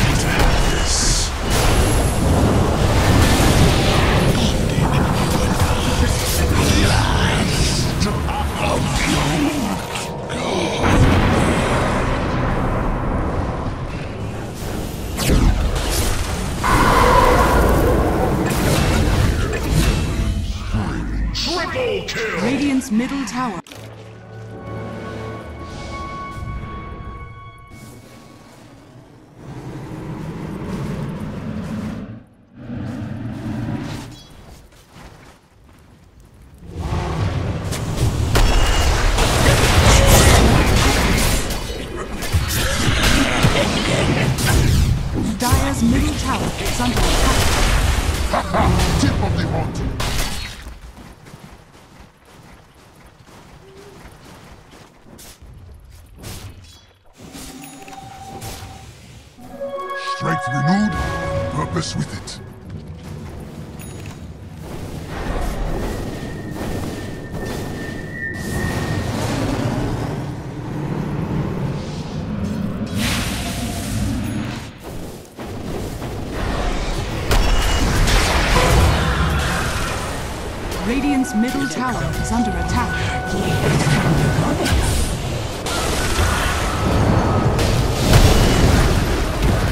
have this. Radiant's middle tower. Dire's middle tower is under attack. Tip of the hunter. Strength renewed, purpose with it. Radiant's middle tower is under attack.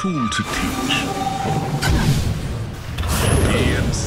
Tool to teach. DM's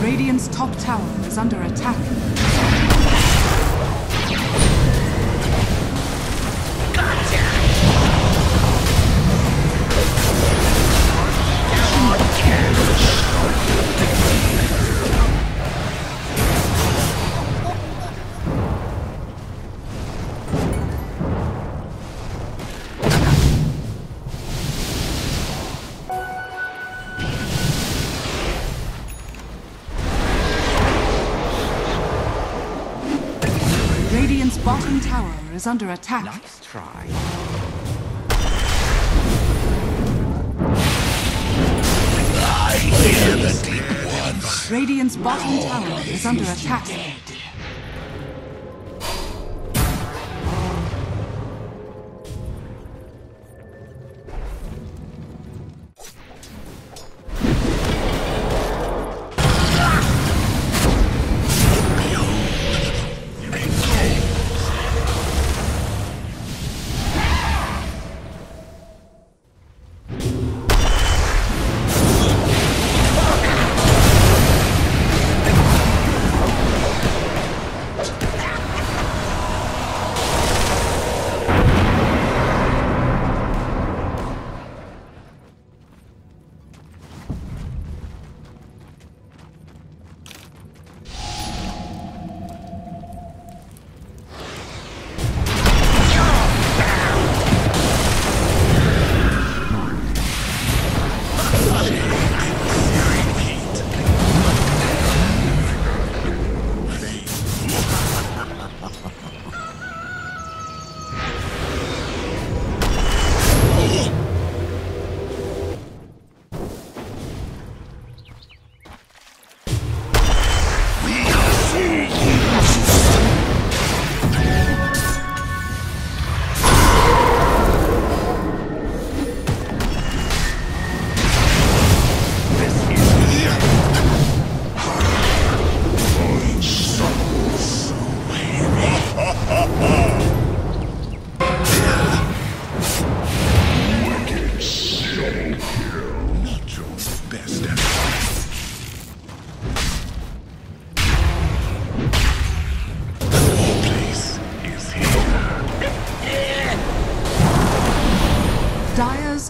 Radiant's top tower is under attack. Gotcha! tower is under attack. Nice try. I hear the deep ones. Radiant's bottom tower is under attack.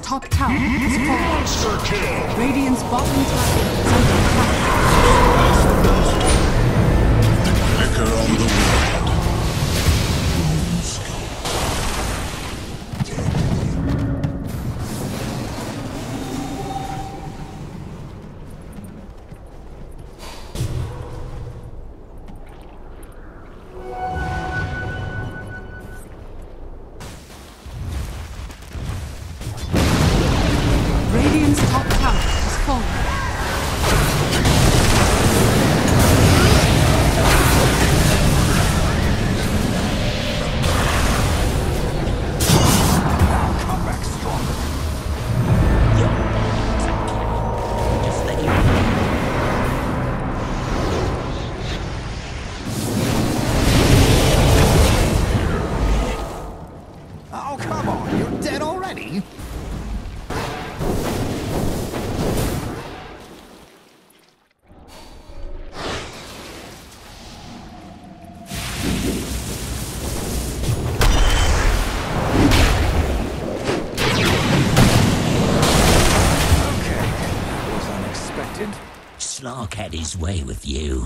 Top tower is falling. Monster kill! Radiant's bottom tower is under attack. The quicker on the Slark had his way with you.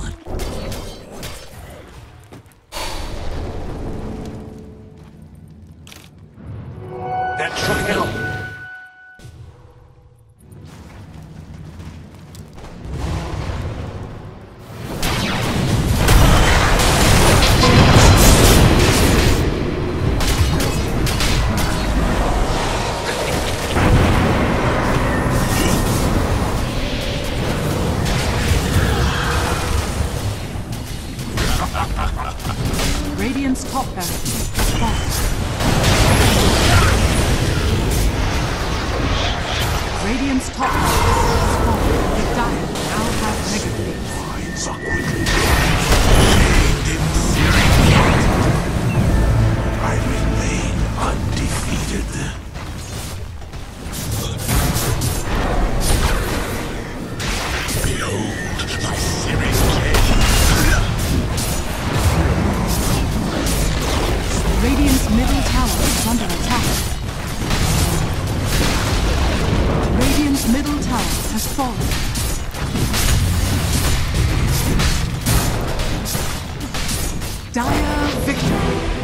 Dire victory!